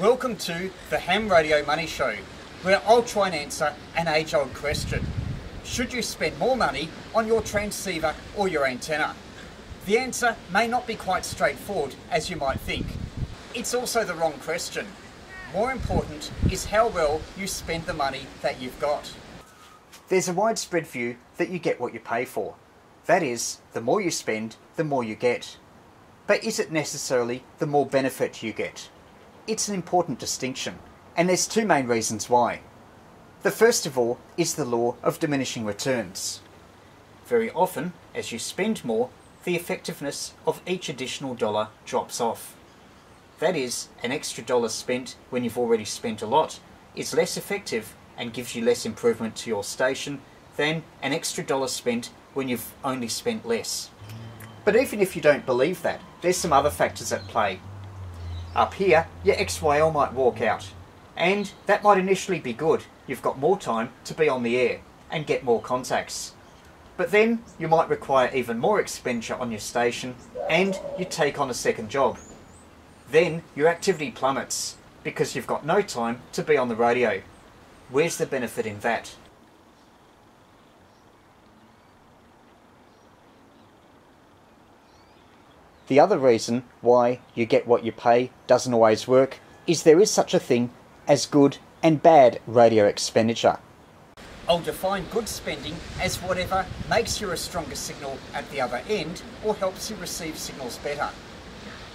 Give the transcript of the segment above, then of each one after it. Welcome to the Ham Radio Money Show, where I'll try and answer an age-old question. Should you spend more money on your transceiver or your antenna? The answer may not be quite straightforward as you might think. It's also the wrong question. More important is how well you spend the money that you've got. There's a widespread view that you get what you pay for. That is, the more you spend, the more you get. But is it necessarily the more benefit you get? It's an important distinction, and there's two main reasons why. The first of all is the law of diminishing returns. Very often, as you spend more, the effectiveness of each additional dollar drops off. That is, an extra dollar spent when you've already spent a lot is less effective and gives you less improvement to your station than an extra dollar spent when you've only spent less. But even if you don't believe that, there's some other factors at play. Up here, your XYL might walk out, and that might initially be good. You've got more time to be on the air and get more contacts. But then you might require even more expenditure on your station, and you take on a second job. Then your activity plummets because you've got no time to be on the radio. Where's the benefit in that? The other reason why you get what you pay doesn't always work is there is such a thing as good and bad radio expenditure. I'll define good spending as whatever makes you a stronger signal at the other end or helps you receive signals better.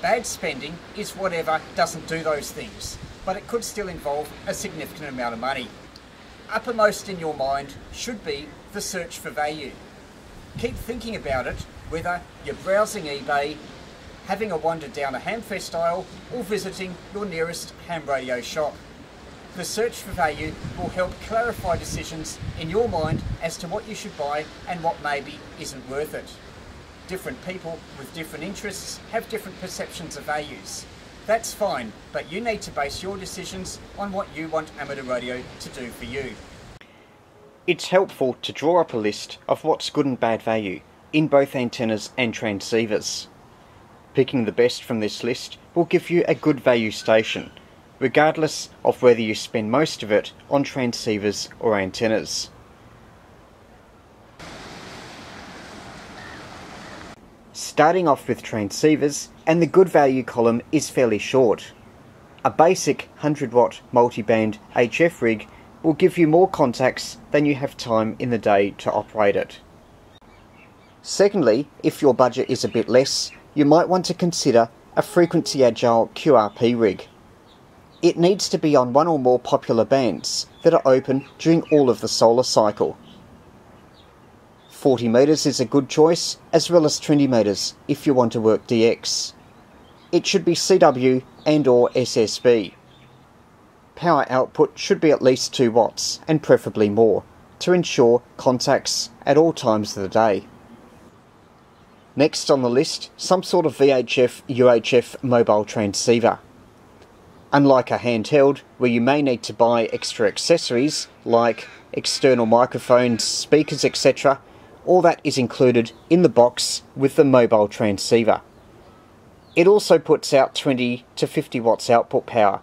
Bad spending is whatever doesn't do those things, but it could still involve a significant amount of money. Uppermost in your mind should be the search for value. Keep thinking about it, whether you're browsing eBay, having a wander down a hamfest aisle, or visiting your nearest ham radio shop. The search for value will help clarify decisions in your mind as to what you should buy and what maybe isn't worth it. Different people with different interests have different perceptions of values. That's fine, but you need to base your decisions on what you want amateur radio to do for you. It's helpful to draw up a list of what's good and bad value in both antennas and transceivers. Picking the best from this list will give you a good value station, regardless of whether you spend most of it on transceivers or antennas. Starting off with transceivers, and the good value column is fairly short. A basic 100 watt multiband HF rig will give you more contacts than you have time in the day to operate it. Secondly, if your budget is a bit less, you might want to consider a frequency agile QRP rig. It needs to be on one or more popular bands that are open during all of the solar cycle. 40 metres is a good choice, as well as 20 metres if you want to work DX. It should be CW and or SSB. Power output should be at least 2 watts, and preferably more, to ensure contacts at all times of the day. Next on the list, some sort of VHF UHF mobile transceiver. Unlike a handheld, where you may need to buy extra accessories like external microphones, speakers, etc., all that is included in the box with the mobile transceiver. It also puts out 20 to 50 watts output power,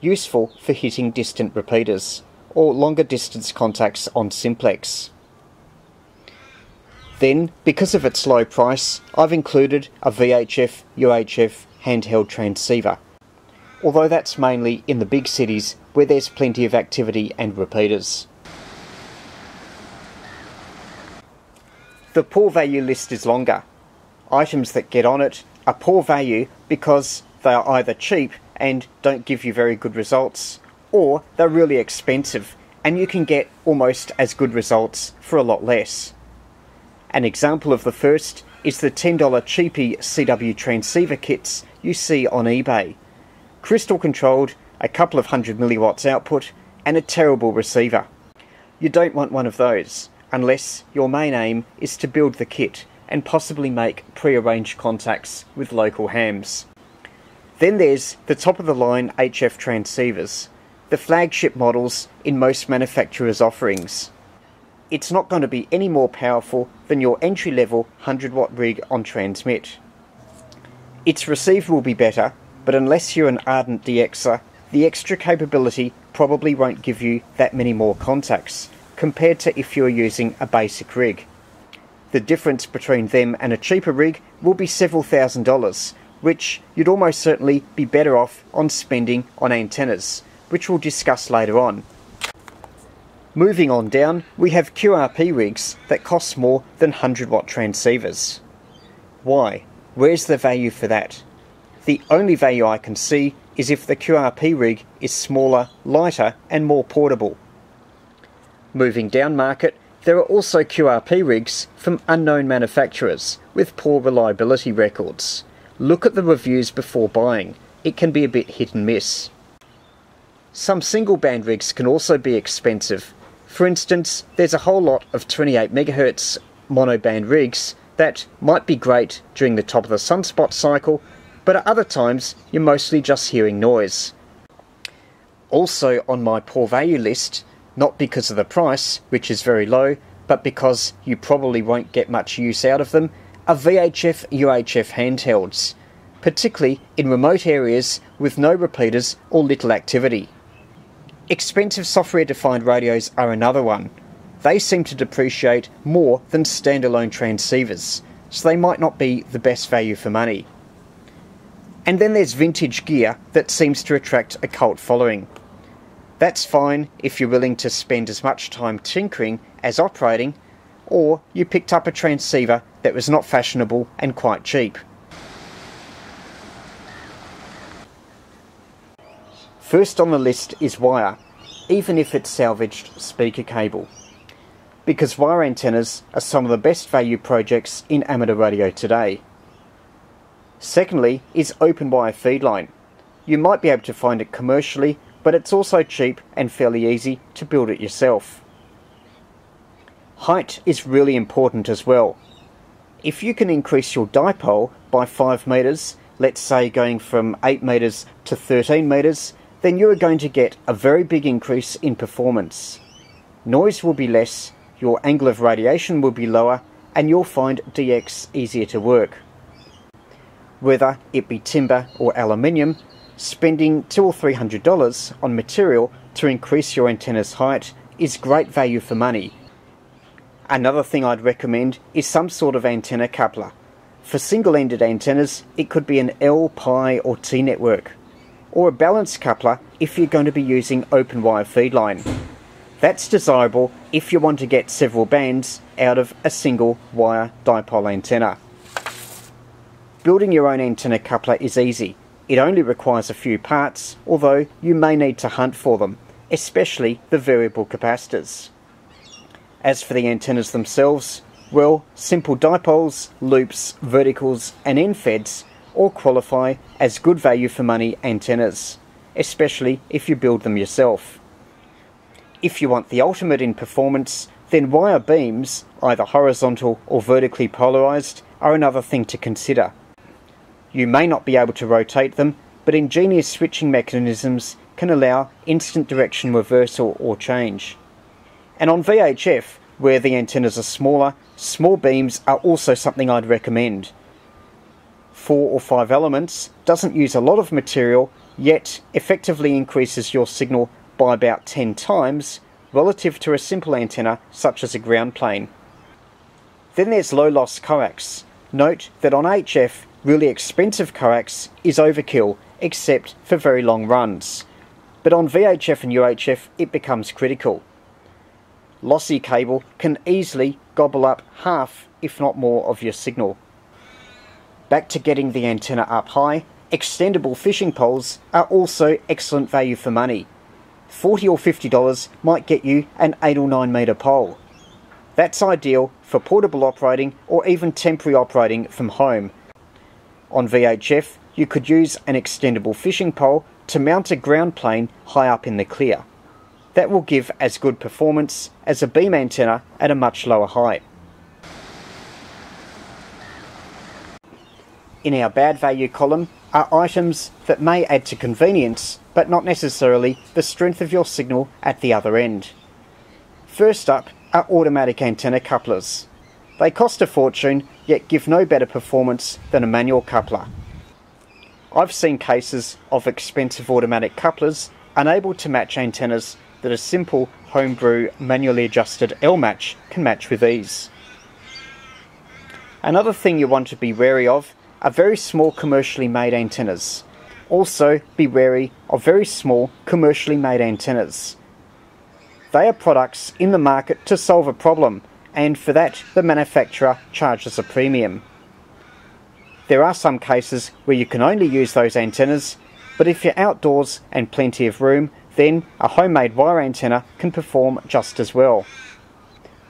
useful for hitting distant repeaters or longer distance contacts on simplex. Then, because of its low price, I've included a VHF UHF handheld transceiver, although that's mainly in the big cities where there's plenty of activity and repeaters. The poor value list is longer. Items that get on it are poor value because they are either cheap and don't give you very good results, or they're really expensive and you can get almost as good results for a lot less. An example of the first is the $10 cheapy CW transceiver kits you see on eBay. Crystal controlled, a couple of 100 milliwatts output, and a terrible receiver. You don't want one of those, unless your main aim is to build the kit and possibly make pre-arranged contacts with local hams. Then there's the top-of-the-line HF transceivers, the flagship models in most manufacturers' offerings. It's not going to be any more powerful than your entry-level 100 watt rig on transmit. Its receive will be better, but unless you're an ardent DXer, the extra capability probably won't give you that many more contacts compared to if you're using a basic rig. The difference between them and a cheaper rig will be several $1000s, which you'd almost certainly be better off on spending on antennas, which we'll discuss later on. Moving on down, we have QRP rigs that cost more than 100 watt transceivers. Why? Where's the value for that? The only value I can see is if the QRP rig is smaller, lighter and more portable. Moving down market, there are also QRP rigs from unknown manufacturers with poor reliability records. Look at the reviews before buying, it can be a bit hit and miss. Some single band rigs can also be expensive. For instance, there's a whole lot of 28 MHz monoband rigs that might be great during the top of the sunspot cycle, but at other times you're mostly just hearing noise. Also on my poor value list, not because of the price, which is very low, but because you probably won't get much use out of them, are VHF UHF handhelds, particularly in remote areas with no repeaters or little activity. Expensive software-defined radios are another one. They seem to depreciate more than standalone transceivers, so they might not be the best value for money. And then there's vintage gear that seems to attract a cult following. That's fine if you're willing to spend as much time tinkering as operating, or you picked up a transceiver that was not fashionable and quite cheap. First on the list is wire, even if it's salvaged speaker cable, because wire antennas are some of the best value projects in amateur radio today. Secondly is open wire feedline. You might be able to find it commercially, but it's also cheap and fairly easy to build it yourself. Height is really important as well. If you can increase your dipole by 5 metres, let's say going from 8 metres to 13 metres, then you are going to get a very big increase in performance. Noise will be less, your angle of radiation will be lower, and you'll find DX easier to work. Whether it be timber or aluminium, spending $200 or $300 on material to increase your antenna's height is great value for money. Another thing I'd recommend is some sort of antenna coupler. For single-ended antennas, it could be an L, Pi or T network, or a balanced coupler if you're going to be using open wire feedline. That's desirable if you want to get several bands out of a single wire dipole antenna. Building your own antenna coupler is easy. It only requires a few parts, although you may need to hunt for them, especially the variable capacitors. As for the antennas themselves, well, simple dipoles, loops, verticals and end-feds all qualify as good value for money antennas, especially if you build them yourself. If you want the ultimate in performance, then wire beams, either horizontal or vertically polarised, are another thing to consider. You may not be able to rotate them, but ingenious switching mechanisms can allow instant direction reversal or change. And on VHF, where the antennas are smaller, small beams are also something I'd recommend. 4 or 5 elements doesn't use a lot of material, yet effectively increases your signal by about 10 times relative to a simple antenna such as a ground plane. Then there's low loss coax. Note that on HF, really expensive coax is overkill, except for very long runs. But on VHF and UHF, it becomes critical. Lossy cable can easily gobble up half, if not more, of your signal. Back to getting the antenna up high, extendable fishing poles are also excellent value for money. $40 or $50 might get you an 8 or 9 metre pole. That's ideal for portable operating or even temporary operating from home. On VHF, you could use an extendable fishing pole to mount a ground plane high up in the clear. That will give as good performance as a beam antenna at a much lower height. In our bad value column are items that may add to convenience, but not necessarily the strength of your signal at the other end. First up are automatic antenna couplers. They cost a fortune, yet give no better performance than a manual coupler. I've seen cases of expensive automatic couplers unable to match antennas that a simple homebrew manually adjusted L-match can match with ease. Another thing you want to be wary of are very small commercially made antennas. Also be wary of very small commercially made antennas. They are products in the market to solve a problem, and for that the manufacturer charges a premium. There are some cases where you can only use those antennas, but if you're outdoors and plenty of room, then a homemade wire antenna can perform just as well.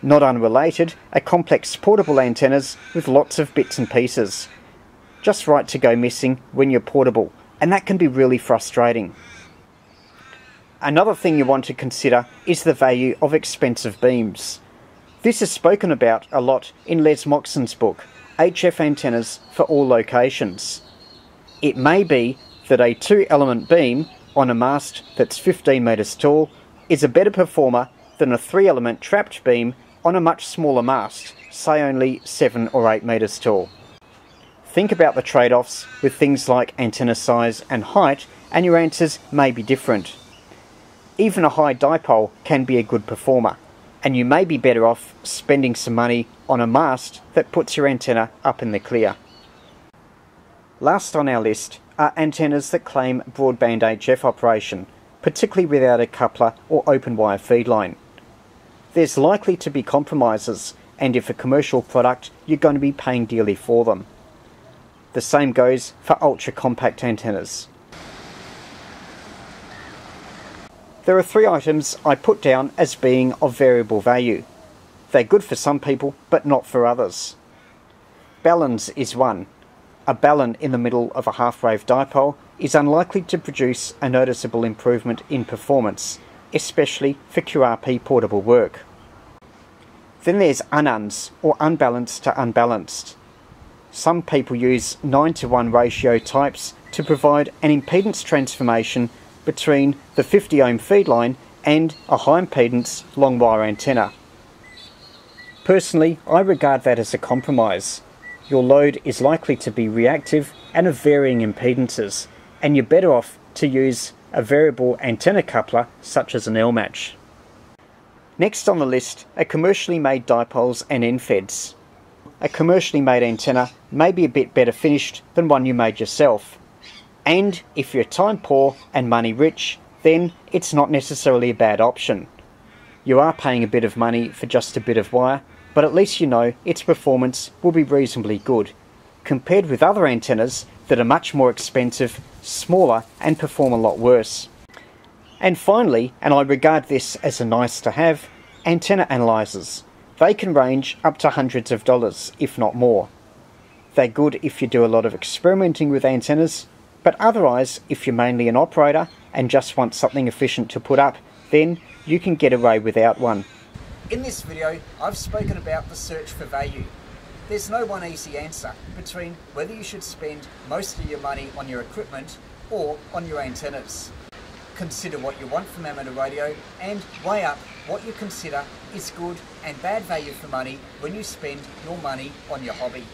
Not unrelated are complex portable antennas with lots of bits and pieces. Just right to go missing when you're portable, and that can be really frustrating. Another thing you want to consider is the value of expensive beams. This is spoken about a lot in Les Moxon's book, HF Antennas for All Locations. It may be that a 2-element beam on a mast that's 15 metres tall is a better performer than a 3-element trapped beam on a much smaller mast, say only 7 or 8 metres tall. Think about the trade-offs with things like antenna size and height, and your answers may be different. Even a high dipole can be a good performer, and you may be better off spending some money on a mast that puts your antenna up in the clear. Last on our list are antennas that claim broadband HF operation, particularly without a coupler or open wire feedline. There's likely to be compromises, and if a commercial product, you're going to be paying dearly for them. The same goes for ultra-compact antennas. There are 3 items I put down as being of variable value. They're good for some people, but not for others. Balance is one. A balun in the middle of a half-wave dipole is unlikely to produce a noticeable improvement in performance, especially for QRP portable work. Then there's ununs, or unbalanced to unbalanced. Some people use 9-to-1 ratio types to provide an impedance transformation between the 50 ohm feedline and a high impedance long wire antenna. Personally, I regard that as a compromise. Your load is likely to be reactive and of varying impedances, and you're better off to use a variable antenna coupler such as an L-match. Next on the list are commercially made dipoles and end-feds. A commercially made antenna may be a bit better finished than one you made yourself. And if you're time poor and money rich, then it's not necessarily a bad option. You are paying a bit of money for just a bit of wire, but at least you know its performance will be reasonably good, compared with other antennas that are much more expensive, smaller, and perform a lot worse. And finally, and I regard this as a nice to have, antenna analyzers. They can range up to hundreds of dollars, if not more. They're good if you do a lot of experimenting with antennas, but otherwise, if you're mainly an operator and just want something efficient to put up, then you can get away without one. In this video, I've spoken about the search for value. There's no one easy answer between whether you should spend most of your money on your equipment or on your antennas. Consider what you want from amateur radio and weigh up what you consider is good and bad value for money when you spend your money on your hobby.